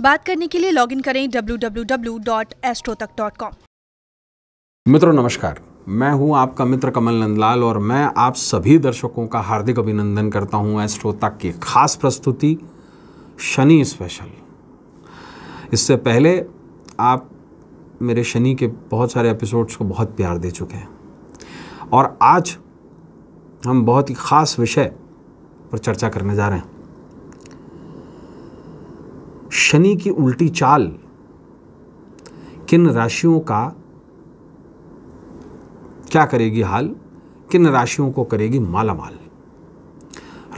बात करने के लिए लॉगिन करें www.astrotak.com। मित्रों नमस्कार, मैं हूं आपका मित्र कमल नंदलाल और मैं आप सभी दर्शकों का हार्दिक अभिनंदन करता हूं एस्ट्रोटक की खास प्रस्तुति शनि स्पेशल। इससे पहले आप मेरे शनि के बहुत सारे एपिसोड्स को बहुत प्यार दे चुके हैं और आज हम बहुत ही खास विषय पर चर्चा करने जा रहे हैं। शनि की उल्टी चाल किन राशियों का क्या करेगी हाल, किन राशियों को करेगी मालामाल,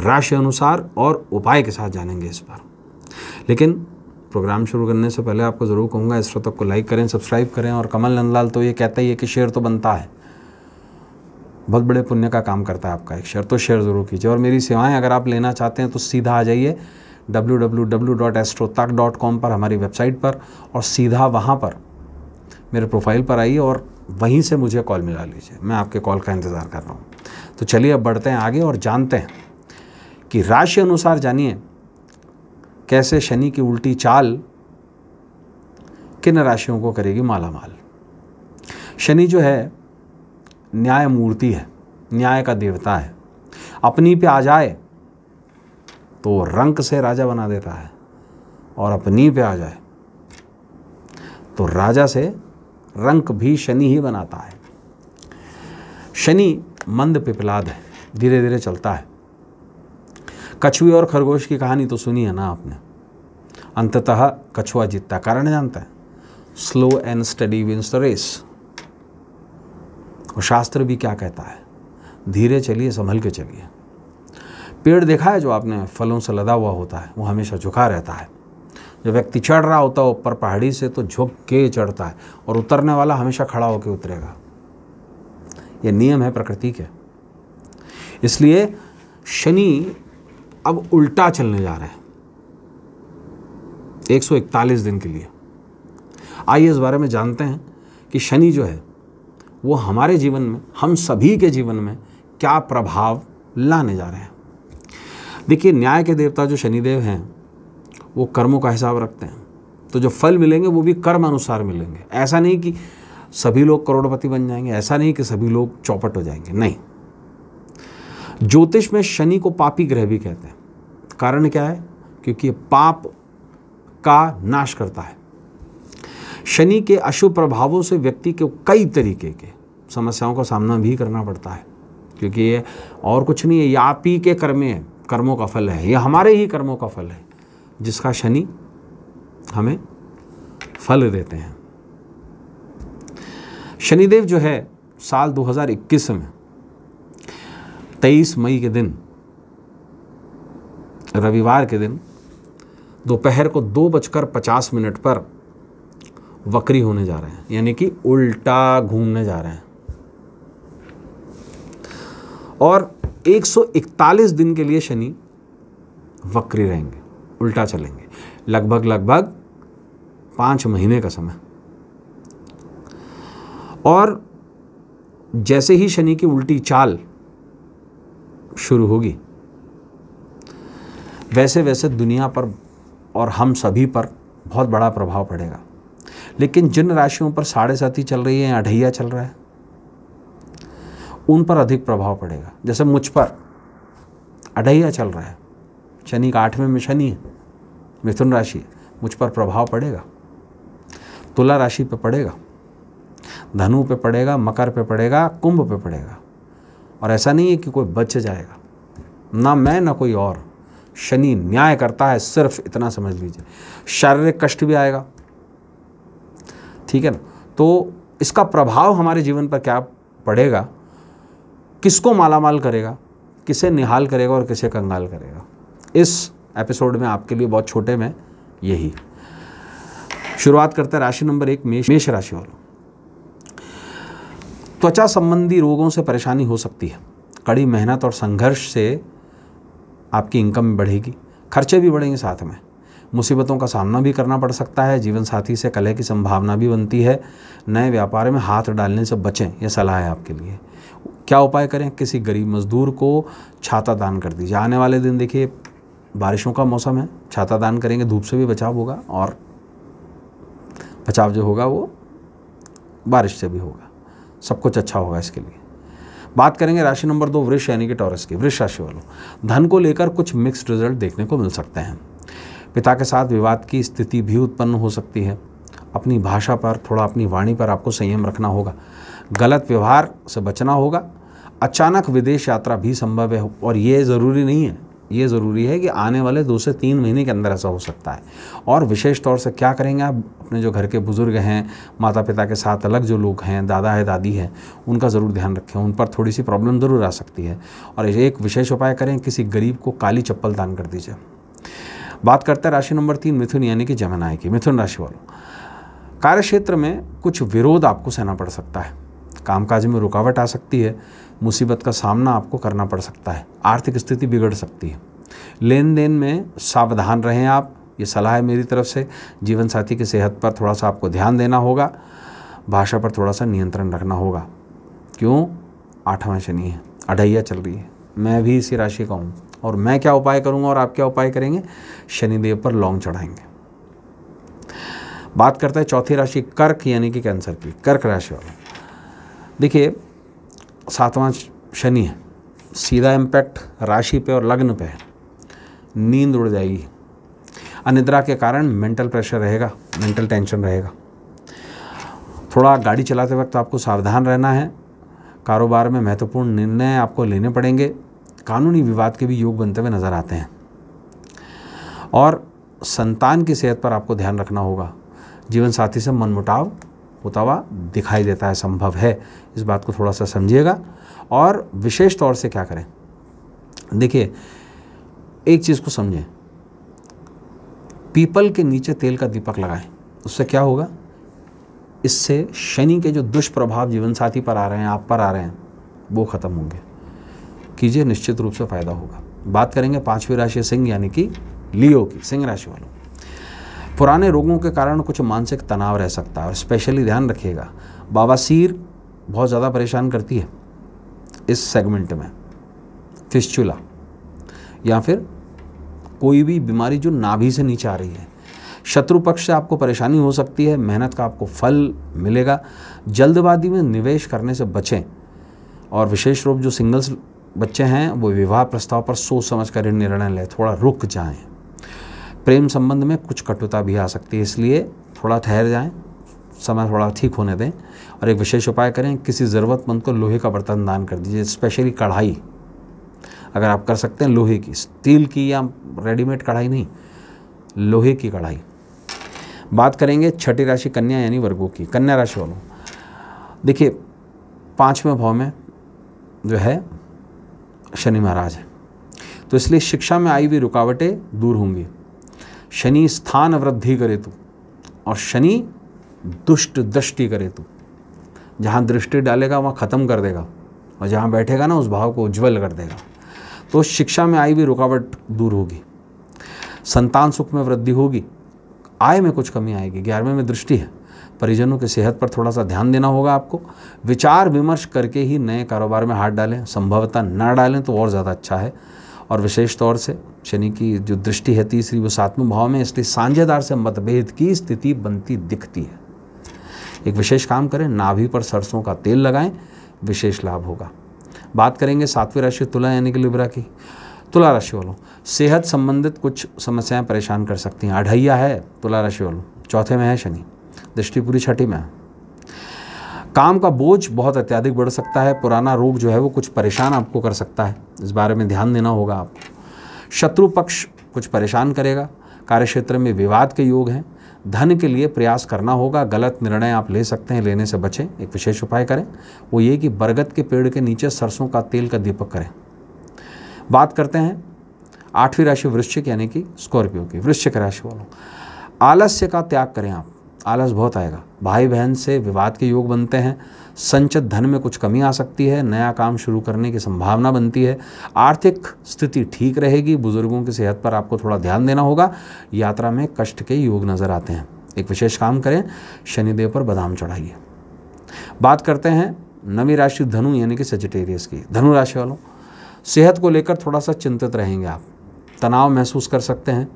राशि अनुसार और उपाय के साथ जानेंगे इस पर। लेकिन प्रोग्राम शुरू करने से पहले आपको ज़रूर कहूँगा एस्ट्रोटक को लाइक करें, सब्सक्राइब करें और कमल नंदलाल तो ये कहता ही है कि शेयर तो बनता है, बहुत बड़े पुण्य का काम करता है आपका एक शेयर, तो शेयर ज़रूर कीजिए। और मेरी सेवाएँ अगर आप लेना चाहते हैं तो सीधा आ जाइए www.astrotak.com पर, हमारी वेबसाइट पर, और सीधा वहाँ पर मेरे प्रोफाइल पर आइए और वहीं से मुझे कॉल मिला लीजिए। मैं आपके कॉल का इंतज़ार कर रहा हूँ। तो चलिए अब बढ़ते हैं आगे और जानते हैं कि राशि अनुसार जानिए कैसे शनि की उल्टी चाल किन राशियों को करेगी मालामाल। शनि जो है न्याय मूर्ति है, न्याय का देवता है। अपनी पे आ जाए तो रंक से राजा बना देता है और अपनी पे आ जाए तो राजा से रंक भी शनि ही बनाता है। शनि मंद पिपलाद है, धीरे धीरे चलता है। कछुए और खरगोश की कहानी तो सुनी है ना आपने। अंततः कछुआ जीतता, कारण जानता है, slow and steady wins the race. और शास्त्र भी क्या कहता है, धीरे चलिए, संभल के चलिए। पेड़ देखा है जो आपने, फलों से लदा हुआ होता है, वो हमेशा झुका रहता है। जो व्यक्ति चढ़ रहा होता है ऊपर पहाड़ी से तो झुक के चढ़ता है और उतरने वाला हमेशा खड़ा होकर उतरेगा। ये नियम है प्रकृति के। इसलिए शनि अब उल्टा चलने जा रहे हैं 141 दिन के लिए। आइए इस बारे में जानते हैं कि शनि जो है वो हमारे जीवन में, हम सभी के जीवन में क्या प्रभाव लाने जा रहे हैं। देखिए, न्याय के देवता जो शनिदेव हैं वो कर्मों का हिसाब रखते हैं, तो जो फल मिलेंगे वो भी कर्म अनुसार मिलेंगे। ऐसा नहीं कि सभी लोग करोड़पति बन जाएंगे, ऐसा नहीं कि सभी लोग चौपट हो जाएंगे, नहीं। ज्योतिष में शनि को पापी ग्रह भी कहते हैं। कारण क्या है? क्योंकि ये पाप का नाश करता है। शनि के अशुभ प्रभावों से व्यक्ति को कई तरीके के समस्याओं का सामना भी करना पड़ता है, क्योंकि ये और कुछ नहीं है, ये आप ही के कर्म है, कर्मों का फल है, यह हमारे ही कर्मों का फल है जिसका शनि हमें फल देते हैं। शनिदेव जो है साल 2021 में 23 मई के दिन, रविवार के दिन, दोपहर को 2:50 पर वक्री होने जा रहे हैं, यानी कि उल्टा घूमने जा रहे हैं और 141 दिन के लिए शनि वक्री रहेंगे, उल्टा चलेंगे, लगभग 5 महीने का समय। और जैसे ही शनि की उल्टी चाल शुरू होगी वैसे वैसे दुनिया पर और हम सभी पर बहुत बड़ा प्रभाव पड़ेगा। लेकिन जिन राशियों पर 7.5 चल रही है, 2.5 चल रहा है, उन पर अधिक प्रभाव पड़ेगा। जैसे मुझ पर 2.5 चल रहा है, शनि का 8वें में शनि है, मिथुन राशि है, मुझ पर प्रभाव पड़ेगा। तुला राशि पे पड़ेगा, धनु पे पड़ेगा, मकर पे पड़ेगा, कुंभ पे पड़ेगा। और ऐसा नहीं है कि कोई बच जाएगा, ना मैं ना कोई और। शनि न्याय करता है, सिर्फ इतना समझ लीजिए। शारीरिक कष्ट भी आएगा, ठीक है ना। तो इसका प्रभाव हमारे जीवन पर क्या पड़ेगा, किसको मालामाल करेगा, किसे निहाल करेगा और किसे कंगाल करेगा, इस एपिसोड में आपके लिए बहुत छोटे में यही। शुरुआत करते हैं राशि नंबर 1 मेष राशि वालों। त्वचा संबंधी रोगों से परेशानी हो सकती है। कड़ी मेहनत और संघर्ष से आपकी इनकम बढ़ेगी, खर्चे भी बढ़ेंगे, साथ में मुसीबतों का सामना भी करना पड़ सकता है। जीवन साथी से कलह की संभावना भी बनती है। नए व्यापार में हाथ डालने से बचें, यह सलाह है आपके लिए। क्या उपाय करें? किसी गरीब मजदूर को छाता दान कर दीजिए। आने वाले दिन देखिए बारिशों का मौसम है, छाता दान करेंगे, धूप से भी बचाव होगा और बचाव जो होगा वो बारिश से भी होगा, सब कुछ अच्छा होगा। इसके लिए बात करेंगे राशि नंबर 2 वृष यानी कि टॉरस की। वृष राशि वालों धन को लेकर कुछ मिक्स्ड रिजल्ट देखने को मिल सकते हैं। पिता के साथ विवाद की स्थिति भी उत्पन्न हो सकती है। अपनी भाषा पर थोड़ा, अपनी वाणी पर आपको संयम रखना होगा, गलत व्यवहार से बचना होगा। अचानक विदेश यात्रा भी संभव है और ये ज़रूरी नहीं है, ये ज़रूरी है कि आने वाले 2 से 3 महीने के अंदर ऐसा हो सकता है। और विशेष तौर से क्या करेंगे आप, अपने जो घर के बुज़ुर्ग हैं, माता पिता के साथ अलग जो लोग हैं, दादा है दादी है, उनका ज़रूर ध्यान रखें, उन पर थोड़ी सी प्रॉब्लम ज़रूर आ सकती है। और एक विशेष उपाय करें, किसी गरीब को काली चप्पल दान कर दीजिए। बात करते हैं राशि नंबर 3 मिथुन यानी कि जमुनाय की। मिथुन राशि वालों कार्यक्षेत्र में कुछ विरोध आपको सहना पड़ सकता है, कामकाज में रुकावट आ सकती है, मुसीबत का सामना आपको करना पड़ सकता है, आर्थिक स्थिति बिगड़ सकती है। लेन देन में सावधान रहें आप, ये सलाह है मेरी तरफ से। जीवन साथी की सेहत पर थोड़ा सा आपको ध्यान देना होगा, भाषा पर थोड़ा सा नियंत्रण रखना होगा। क्यों? 8वां शनि है, अढ़ैया चल रही है। मैं भी इसी राशि का हूँ और मैं क्या उपाय करूँगा और आप क्या उपाय करेंगे, शनिदेव पर लौंग चढ़ाएंगे। बात करते हैं चौथी राशि कर्क यानी कि कैंसर की। कर्क राशि वाले देखिए 7वां शनि है, सीधा इम्पैक्ट राशि पे और लग्न पे है। नींद उड़ जाएगी, अनिद्रा के कारण मेंटल प्रेशर रहेगा, मेंटल टेंशन रहेगा। थोड़ा गाड़ी चलाते वक्त आपको सावधान रहना है। कारोबार में महत्वपूर्ण निर्णय आपको लेने पड़ेंगे। कानूनी विवाद के भी योग बनते हुए नज़र आते हैं। और संतान की सेहत पर आपको ध्यान रखना होगा। जीवन साथी से मनमुटाव होता हुआ दिखाई देता है, संभव है, इस बात को थोड़ा सा समझिएगा। और विशेष तौर से क्या करें, देखिए एक चीज़ को समझें, पीपल के नीचे तेल का दीपक लगाएं। उससे क्या होगा, इससे शनि के जो दुष्प्रभाव जीवन साथी पर आ रहे हैं, आप पर आ रहे हैं, वो ख़त्म होंगे। कीजिए, निश्चित रूप से फ़ायदा होगा। बात करेंगे 5वीं राशि सिंह यानी कि लियो की। सिंह राशि वालों पुराने रोगों के कारण कुछ मानसिक तनाव रह सकता है और स्पेशली ध्यान रखिएगा, बवासीर बहुत ज़्यादा परेशान करती है इस सेगमेंट में। फिस्चुला या फिर कोई भी बीमारी जो नाभि से नीचे आ रही है। शत्रु पक्ष से आपको परेशानी हो सकती है, मेहनत का आपको फल मिलेगा। जल्दबाजी में निवेश करने से बचें और विशेष रूप जो सिंगल्स बच्चे हैं वो विवाह प्रस्ताव पर सोच समझ कर निर्णय लें, थोड़ा रुक जाएँ। प्रेम संबंध में कुछ कटुता भी आ सकती है, इसलिए थोड़ा ठहर जाएं, समय थोड़ा ठीक होने दें। और एक विशेष उपाय करें, किसी ज़रूरतमंद को लोहे का बर्तन दान कर दीजिए, स्पेशली कढ़ाई। अगर आप कर सकते हैं लोहे की, स्टील की या रेडीमेड कढ़ाई नहीं, लोहे की कढ़ाई। बात करेंगे छठी राशि कन्या यानी वर्गों की। कन्या राशि वालों देखिए 5वें भाव में जो है शनि महाराज है, तो इसलिए शिक्षा में आई हुई रुकावटें दूर होंगी। शनि स्थान वृद्धि करे तो और शनि दुष्ट दृष्टि करे तो, जहाँ दृष्टि डालेगा वहाँ ख़त्म कर देगा और जहाँ बैठेगा ना उस भाव को उज्जवल कर देगा। तो शिक्षा में आई हुई रुकावट दूर होगी, संतान सुख में वृद्धि होगी, आय में कुछ कमी आएगी। 11वें में दृष्टि है, परिजनों की सेहत पर थोड़ा सा ध्यान देना होगा आपको। विचार विमर्श करके ही नए कारोबार में हाथ डालें, संभवतः ना डालें तो और ज़्यादा अच्छा है। और विशेष तौर से शनि की जो दृष्टि है 3री वो 7वें भाव में, इसलिए साझेदार से मतभेद की स्थिति बनती दिखती है। एक विशेष काम करें, नाभि पर सरसों का तेल लगाएं, विशेष लाभ होगा। बात करेंगे 7वीं राशि तुला यानी कि लिब्रा की। तुला राशि वालों सेहत संबंधित कुछ समस्याएं परेशान कर सकती हैं। अढ़ैया है तुला राशि वालों, 4थे में है शनि, दृष्टि पूरी 6ठी में है। काम का बोझ बहुत अत्यधिक बढ़ सकता है। पुराना रोग जो है वो कुछ परेशान आपको कर सकता है, इस बारे में ध्यान देना होगा आपको। शत्रु पक्ष कुछ परेशान करेगा। कार्यक्षेत्र में विवाद के योग हैं। धन के लिए प्रयास करना होगा, गलत निर्णय आप ले सकते हैं, लेने से बचें। एक विशेष उपाय करें, वो ये कि बरगद के पेड़ के नीचे सरसों का तेल का दीपक करें। बात करते हैं 8वीं राशि वृश्चिक यानी कि स्कॉर्पियो की। वृश्चिक राशि वालों आलस्य का त्याग करें आप, आलस बहुत आएगा। भाई बहन से विवाद के योग बनते हैं। संचित धन में कुछ कमी आ सकती है। नया काम शुरू करने की संभावना बनती है। आर्थिक स्थिति ठीक रहेगी। बुजुर्गों की सेहत पर आपको थोड़ा ध्यान देना होगा। यात्रा में कष्ट के योग नज़र आते हैं। एक विशेष काम करें, शनिदेव पर बादाम चढ़ाइए। बात करते हैं 9वीं राशि धनु यानी कि सजिटेरियस की। धनु राशि वालों सेहत को लेकर थोड़ा सा चिंतित रहेंगे आप। तनाव महसूस कर सकते हैं।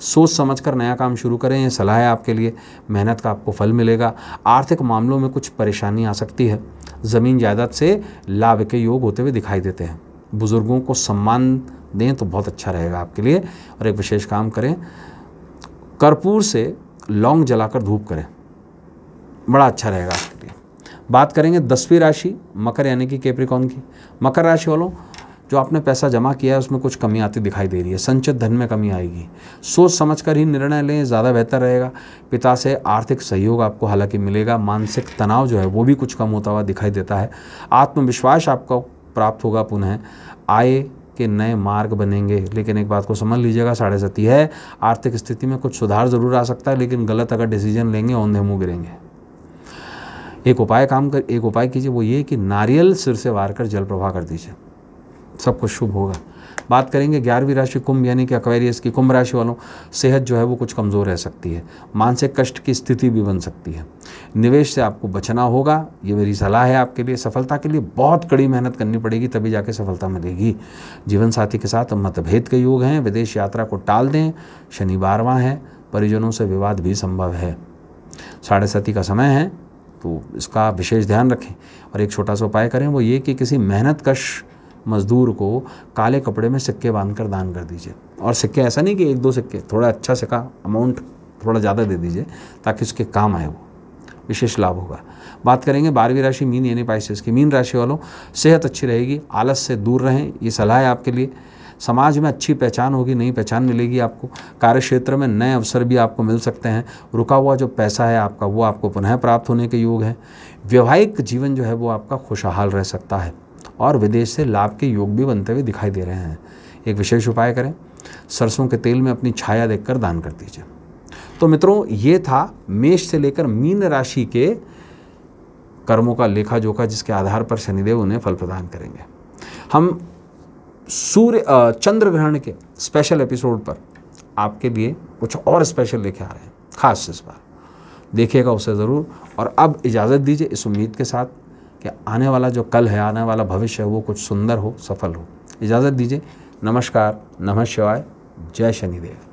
सोच समझकर नया काम शुरू करें, यह सलाह है आपके लिए। मेहनत का आपको फल मिलेगा। आर्थिक मामलों में कुछ परेशानी आ सकती है। ज़मीन जायदाद से लाभ के योग होते हुए दिखाई देते हैं। बुज़ुर्गों को सम्मान दें तो बहुत अच्छा रहेगा आपके लिए। और एक विशेष काम करें, कर्पूर से लौंग जलाकर धूप करें, बड़ा अच्छा रहेगा आपके लिए। बात करेंगे 10वीं राशि मकर यानी कि कैप्रिकॉर्न की। मकर राशि वालों, जो आपने पैसा जमा किया है उसमें कुछ कमी आती दिखाई दे रही है। संचित धन में कमी आएगी। सोच समझकर ही निर्णय लें, ज़्यादा बेहतर रहेगा। पिता से आर्थिक सहयोग आपको हालांकि मिलेगा। मानसिक तनाव जो है वो भी कुछ कम होता हुआ दिखाई देता है। आत्मविश्वास आपको प्राप्त होगा। पुनः आय के नए मार्ग बनेंगे। लेकिन एक बात को समझ लीजिएगा, 7.5 है। आर्थिक स्थिति में कुछ सुधार ज़रूर आ सकता है, लेकिन गलत अगर डिसीजन लेंगे औंधे मुँह गिरेंगे। एक उपाय कीजिए, वो ये कि नारियल सिर से वार कर जल प्रवाह कर दीजिए, सब कुछ शुभ होगा। बात करेंगे 11वीं राशि कुंभ यानी कि एक्वेरियस की। कुंभ राशि वालों, सेहत जो है वो कुछ कमज़ोर रह सकती है। मानसिक कष्ट की स्थिति भी बन सकती है। निवेश से आपको बचना होगा, ये मेरी सलाह है आपके लिए। सफलता के लिए बहुत कड़ी मेहनत करनी पड़ेगी, तभी जाके सफलता मिलेगी। जीवन साथी के साथ मतभेद के योग हैं। विदेश यात्रा को टाल दें, शनि 12वां है। परिजनों से विवाद भी संभव है। 7.5 का समय है तो इसका विशेष ध्यान रखें। और एक छोटा सा उपाय करें, वो ये कि किसी मेहनतकश मजदूर को काले कपड़े में सिक्के बांधकर दान कर दीजिए। और सिक्के ऐसा नहीं कि 1-2 सिक्के, थोड़ा अच्छा सिक्का अमाउंट थोड़ा ज़्यादा दे दीजिए ताकि उसके काम आए, वो विशेष लाभ होगा। बात करेंगे 12वीं राशि मीन यानी पाइसेस की। मीन राशि वालों, सेहत अच्छी रहेगी। आलस से दूर रहें, ये सलाह है आपके लिए। समाज में अच्छी पहचान होगी, नई पहचान मिलेगी आपको। कार्यक्षेत्र में नए अवसर भी आपको मिल सकते हैं। रुका हुआ जो पैसा है आपका वो आपको पुनः प्राप्त होने के योग है। वैवाहिक जीवन जो है वो आपका खुशहाल रह सकता है। और विदेश से लाभ के योग भी बनते हुए दिखाई दे रहे हैं। एक विशेष उपाय करें, सरसों के तेल में अपनी छाया देखकर दान कर दीजिए। तो मित्रों, ये था मेष से लेकर मीन राशि के कर्मों का लेखा जोखा, जिसके आधार पर शनिदेव उन्हें फल प्रदान करेंगे। हम चंद्र ग्रहण के स्पेशल एपिसोड पर आपके लिए कुछ और स्पेशल लेके आ रहे हैं, खास इस बार। देखिएगा उसे ज़रूर। और अब इजाज़त दीजिए इस उम्मीद के साथ कि आने वाला जो कल है, आने वाला भविष्य है, वो कुछ सुंदर हो, सफल हो। इजाज़त दीजिए। नमस्कार, नमः शिवाय, जय शनिदेव।